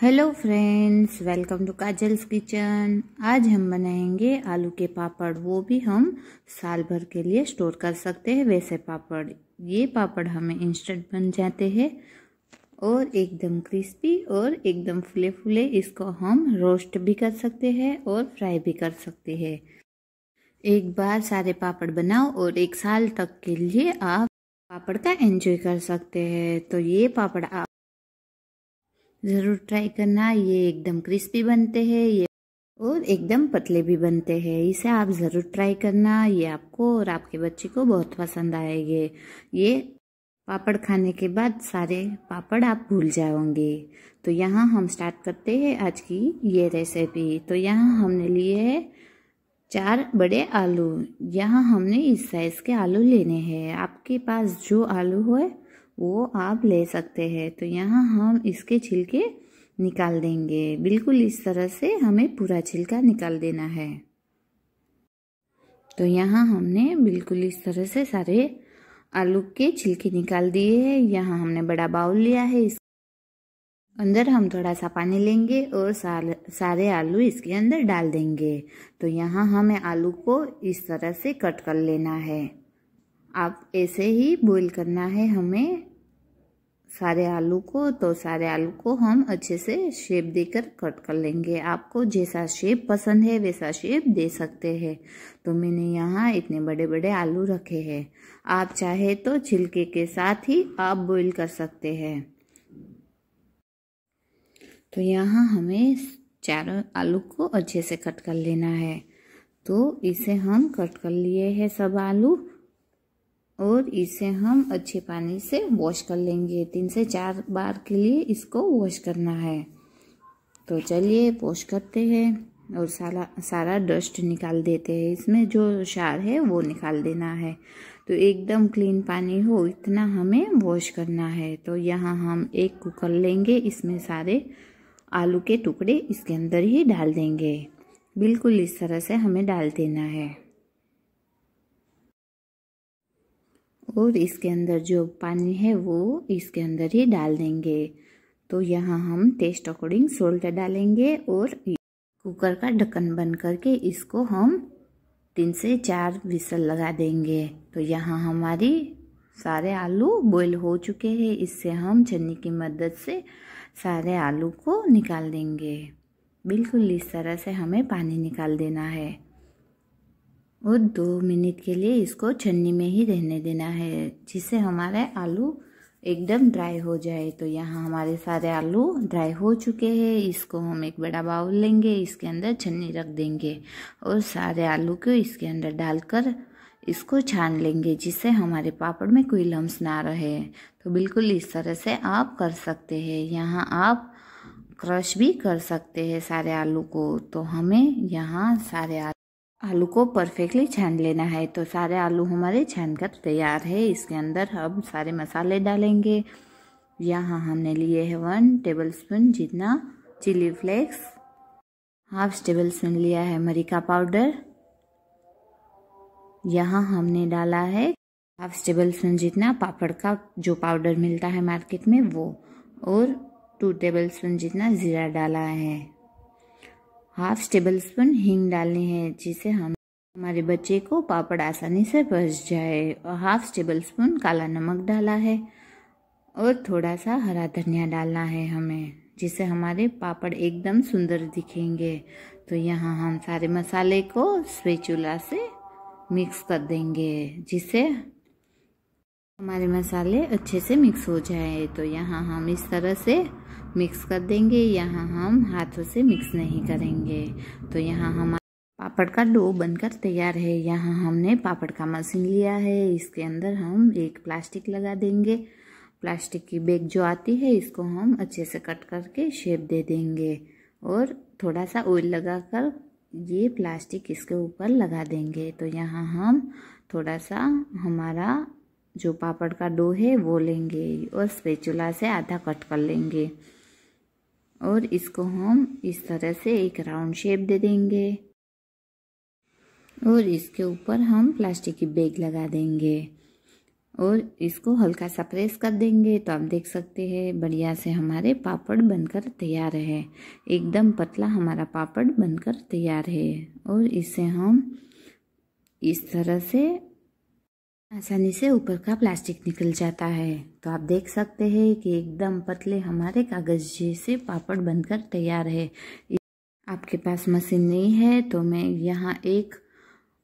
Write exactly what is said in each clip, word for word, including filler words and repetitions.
Hello friends, welcome to Kajal's kitchen. आज हम बनाएंगे आलू के पापड़, वो भी हम साल भर के लिए स्टोर कर सकते हैं वैसे पापड़। ये पापड़ हमें इंस्टेंट बन जाते हैं और एकदम क्रिस्पी और एकदम फुले फुले। इसको हम रोस्ट भी कर सकते हैं और फ्राई भी कर सकते हैं। एक बार सारे पापड़ बनाओ और एक साल तक के लिए आप पापड़ का एंजॉय कर सकते हैं। तो ये पापड़ आप ज़रूर ट्राई करना। ये एकदम क्रिस्पी बनते हैं ये और एकदम पतले भी बनते हैं। इसे आप ज़रूर ट्राई करना, ये आपको और आपके बच्चे को बहुत पसंद आएंगे। ये पापड़ खाने के बाद सारे पापड़ आप भूल जाओगे। तो यहाँ हम स्टार्ट करते हैं आज की ये रेसिपी। तो यहाँ हमने लिए है चार बड़े आलू। यहाँ हमने इस साइज़ के आलू लेने हैं। आपके पास जो आलू हो वो आप ले सकते हैं। तो यहाँ हम इसके छिलके निकाल देंगे। बिल्कुल इस तरह से हमें पूरा छिलका निकाल देना है। तो यहाँ हमने बिल्कुल इस तरह से सारे आलू के छिलके निकाल दिए हैं। यहाँ हमने बड़ा बाउल लिया है, इस अंदर हम थोड़ा सा पानी लेंगे और सारे आलू इसके अंदर डाल देंगे। तो यहाँ हमें आलू को इस तरह से कट कर लेना है। आप ऐसे ही बॉईल करना है हमें सारे आलू को। तो सारे आलू को हम अच्छे से शेप देकर कट कर लेंगे। आपको जैसा शेप पसंद है वैसा शेप दे सकते हैं। तो मैंने यहाँ इतने बड़े बड़े आलू रखे हैं। आप चाहे तो छिलके के साथ ही आप बॉईल कर सकते हैं। तो यहाँ हमें चारों आलू को अच्छे से कट कर लेना है। तो इसे हम कट कर लिए हैं सब आलू और इसे हम अच्छे पानी से वॉश कर लेंगे। तीन से चार बार के लिए इसको वॉश करना है। तो चलिए वॉश करते हैं और सारा सारा डस्ट निकाल देते हैं। इसमें जो क्षार है वो निकाल देना है। तो एकदम क्लीन पानी हो इतना हमें वॉश करना है। तो यहाँ हम एक कुकर लेंगे, इसमें सारे आलू के टुकड़े इसके अंदर ही डाल देंगे। बिल्कुल इस तरह से हमें डाल देना है और इसके अंदर जो पानी है वो इसके अंदर ही डाल देंगे। तो यहाँ हम टेस्ट अकॉर्डिंग सॉल्ट डालेंगे और कुकर का ढक्कन बंद करके इसको हम तीन से चार विसल लगा देंगे। तो यहाँ हमारी सारे आलू बॉईल हो चुके हैं। इससे हम छन्नी की मदद से सारे आलू को निकाल देंगे। बिल्कुल इस तरह से हमें पानी निकाल देना है और दो मिनट के लिए इसको छन्नी में ही रहने देना है, जिससे हमारे आलू एकदम ड्राई हो जाए। तो यहाँ हमारे सारे आलू ड्राई हो चुके हैं। इसको हम एक बड़ा बाउल लेंगे, इसके अंदर छन्नी रख देंगे और सारे आलू को इसके अंदर डालकर इसको छान लेंगे, जिससे हमारे पापड़ में कोई लम्स ना रहे। तो बिल्कुल इस तरह से आप कर सकते हैं। यहाँ आप क्रश भी कर सकते हैं सारे आलू को। तो हमें यहाँ सारे आलू को परफेक्टली छान लेना है। तो सारे आलू हमारे छानकर तैयार है। इसके अंदर हम सारे मसाले डालेंगे। यहाँ हमने लिए है वन टेबलस्पून जितना चिली फ्लेक्स, हाफ टेबलस्पून लिया है मरीका पाउडर। यहाँ हमने डाला है हाफ टेबलस्पून जितना पापड़ का जो पाउडर मिलता है मार्केट में वो, और टू टेबलस्पून जितना जीरा डाला है। हाफ टेबल स्पून हींग डालनी है, जिसे हम हमारे बच्चे को पापड़ आसानी से पच जाए। और हाफ टेबल स्पून काला नमक डाला है और थोड़ा सा हरा धनिया डालना है हमें, जिससे हमारे पापड़ एकदम सुंदर दिखेंगे। तो यहाँ हम सारे मसाले को स्पैचुला से मिक्स कर देंगे, जिससे हमारे मसाले अच्छे से मिक्स हो जाए। तो यहाँ हम इस तरह से मिक्स कर देंगे। यहाँ हम हाथों से मिक्स नहीं करेंगे। तो यहाँ हमारा पापड़ का डो बनकर तैयार है। यहाँ हमने पापड़ का मशीन लिया है। इसके अंदर हम एक प्लास्टिक लगा देंगे। प्लास्टिक की बैग जो आती है इसको हम अच्छे से कट करके शेप दे देंगे और थोड़ा सा ऑयल लगाकर ये प्लास्टिक इसके ऊपर लगा देंगे। तो यहाँ हम थोड़ा सा हमारा जो पापड़ का डो है वो लेंगे और स्पैचुला से आधा कट कर लेंगे और इसको हम इस तरह से एक राउंड शेप दे देंगे और इसके ऊपर हम प्लास्टिक की बैग लगा देंगे और इसको हल्का सा प्रेस कर देंगे तो आप देख सकते हैं बढ़िया से हमारे पापड़ बनकर तैयार है। एकदम पतला हमारा पापड़ बनकर तैयार है और इसे हम इस तरह से आसानी से ऊपर का प्लास्टिक निकल जाता है। तो आप देख सकते हैं कि एकदम पतले हमारे कागज़ जैसे पापड़ बनकर तैयार है। आपके पास मशीन नहीं है तो मैं यहाँ एक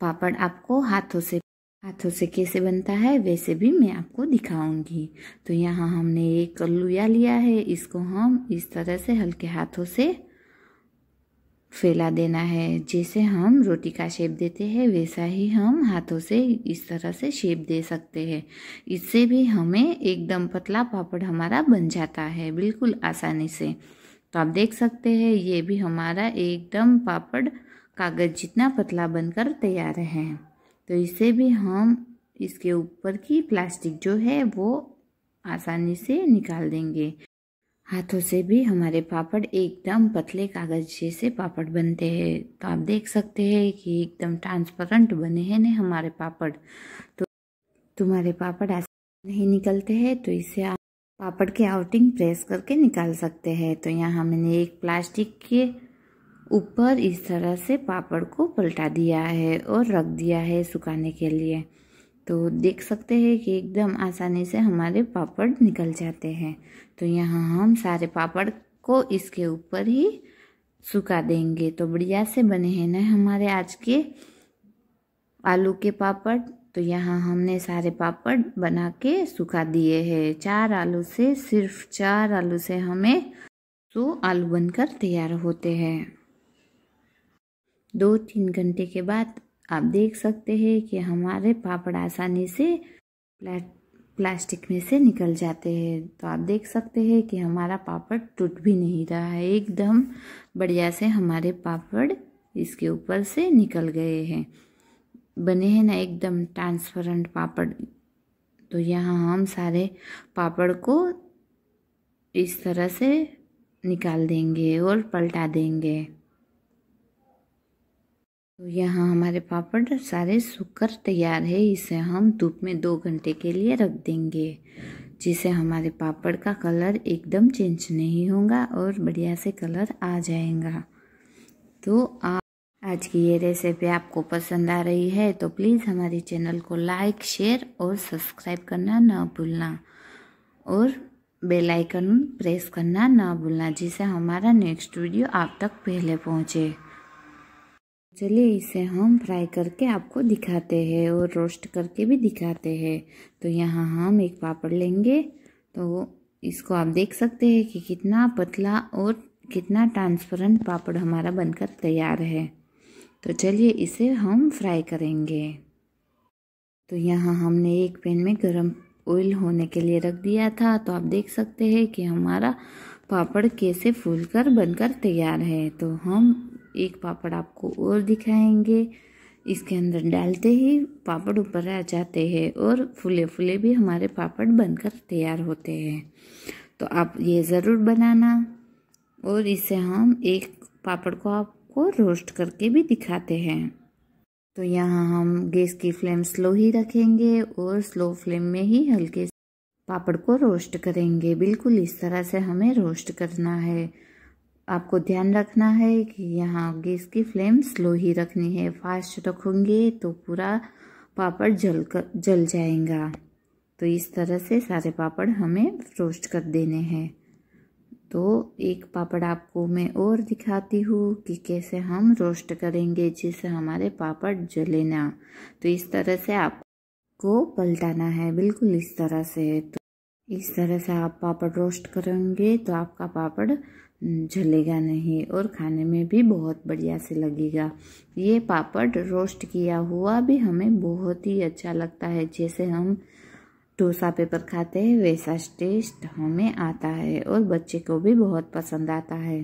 पापड़ आपको हाथों से हाथों से कैसे बनता है वैसे भी मैं आपको दिखाऊंगी। तो यहाँ हमने एक लुया लिया है, इसको हम इस तरह से हल्के हाथों से फैला देना है। जैसे हम रोटी का शेप देते हैं वैसा ही हम हाथों से इस तरह से शेप दे सकते हैं। इससे भी हमें एकदम पतला पापड़ हमारा बन जाता है बिल्कुल आसानी से। तो आप देख सकते हैं ये भी हमारा एकदम पापड़ कागज़ जितना पतला बनकर तैयार है। तो इसे भी हम इसके ऊपर की प्लास्टिक जो है वो आसानी से निकाल देंगे। हाथों से भी हमारे पापड़ एकदम पतले कागज़ जैसे पापड़ बनते हैं। तो आप देख सकते हैं कि एकदम ट्रांसपेरेंट बने हैं ने हमारे पापड़। तो तुम्हारे पापड़ आसानी नहीं निकलते हैं तो इसे आप पापड़ के आउटिंग प्रेस करके निकाल सकते हैं। तो यहाँ मैंने एक प्लास्टिक के ऊपर इस तरह से पापड़ को पलटा दिया है और रख दिया है सुखाने के लिए। तो देख सकते हैं कि एकदम आसानी से हमारे पापड़ निकल जाते हैं। तो यहाँ हम सारे पापड़ को इसके ऊपर ही सुखा देंगे। तो बढ़िया से बने हैं ना हमारे आज के आलू के पापड़। तो यहाँ हमने सारे पापड़ बना के सुखा दिए हैं। चार आलू से सिर्फ चार आलू से हमें सौ आलू बनकर तैयार होते हैं। दो तीन घंटे के बाद आप देख सकते हैं कि हमारे पापड़ आसानी से प्ला, प्लास्टिक में से निकल जाते हैं। तो आप देख सकते हैं कि हमारा पापड़ टूट भी नहीं रहा है, एकदम बढ़िया से हमारे पापड़ इसके ऊपर से निकल गए हैं। बने हैं ना एकदम ट्रांसपेरेंट पापड़। तो यहाँ हम सारे पापड़ को इस तरह से निकाल देंगे और पलटा देंगे। तो यहाँ हमारे पापड़ सारे सूखकर तैयार है। इसे हम धूप में दो घंटे के लिए रख देंगे जिससे हमारे पापड़ का कलर एकदम चेंज नहीं होगा और बढ़िया से कलर आ जाएगा। तो आप आज की ये रेसिपी आपको पसंद आ रही है तो प्लीज़ हमारे चैनल को लाइक शेयर और सब्सक्राइब करना ना भूलना और बेल आइकन प्रेस करना ना भूलना जिससे हमारा नेक्स्ट वीडियो आप तक पहले पहुँचे। चलिए इसे हम फ्राई करके आपको दिखाते हैं और रोस्ट करके भी दिखाते हैं। तो यहाँ हम एक पापड़ लेंगे। तो इसको आप देख सकते हैं कि कितना पतला और कितना ट्रांसपेरेंट पापड़ हमारा बनकर तैयार है। तो चलिए इसे हम फ्राई करेंगे। तो यहाँ हमने एक पैन में गरम ऑयल होने के लिए रख दिया था। तो आप देख सकते हैं कि हमारा पापड़ कैसे फूलकर बनकर तैयार है। तो हम एक पापड़ आपको और दिखाएंगे। इसके अंदर डालते ही पापड़ ऊपर आ जाते हैं और फूले फूले भी हमारे पापड़ बनकर तैयार होते हैं। तो आप ये ज़रूर बनाना और इसे हम एक पापड़ को आपको रोस्ट करके भी दिखाते हैं। तो यहाँ हम गैस की फ्लेम स्लो ही रखेंगे और स्लो फ्लेम में ही हल्के पापड़ को रोस्ट करेंगे। बिल्कुल इस तरह से हमें रोस्ट करना है। आपको ध्यान रखना है कि यहाँ गैस की फ्लेम स्लो ही रखनी है। फास्ट रखोगे तो पूरा पापड़ जल कर जल जाएगा। तो इस तरह से सारे पापड़ हमें रोस्ट कर देने हैं। तो एक पापड़ आपको मैं और दिखाती हूँ कि कैसे हम रोस्ट करेंगे जिससे हमारे पापड़ जले ना। तो इस तरह से आपको पलटाना है बिल्कुल इस तरह से। तो इस तरह से आप पापड़ रोस्ट करेंगे तो आपका पापड़ जलेगा नहीं और खाने में भी बहुत बढ़िया से लगेगा। ये पापड़ रोस्ट किया हुआ भी हमें बहुत ही अच्छा लगता है। जैसे हम डोसा पेपर खाते हैं वैसा टेस्ट हमें आता है और बच्चे को भी बहुत पसंद आता है।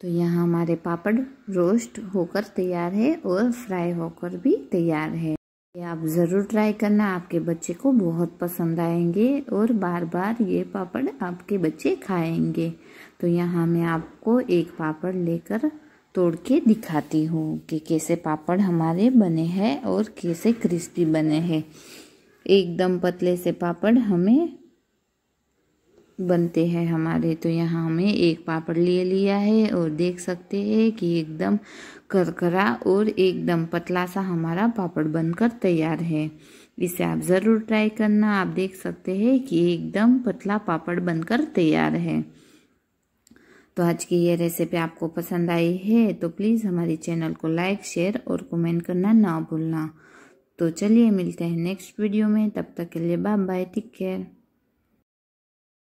तो यहाँ हमारे पापड़ रोस्ट होकर तैयार है और फ्राई होकर भी तैयार है। ये आप ज़रूर ट्राई करना, आपके बच्चे को बहुत पसंद आएंगे और बार बार ये पापड़ आपके बच्चे खाएंगे। तो यहाँ मैं आपको एक पापड़ लेकर तोड़ के दिखाती हूँ कि कैसे पापड़ हमारे बने हैं और कैसे क्रिस्पी बने हैं। एकदम पतले से पापड़ हमें बनते हैं हमारे। तो यहाँ हमें एक पापड़ ले लिया है और देख सकते हैं कि एकदम करकरा और एकदम पतला सा हमारा पापड़ बनकर तैयार है। इसे आप ज़रूर ट्राई करना। आप देख सकते हैं कि एकदम पतला पापड़ बनकर तैयार है। तो आज की ये रेसिपी आपको पसंद आई है तो प्लीज़ हमारे चैनल को लाइक, शेयर और कमेंट करना ना भूलना। तो चलिए मिलते हैं नेक्स्ट वीडियो में। तब तक के लिए बाय बाय, टेक केयर।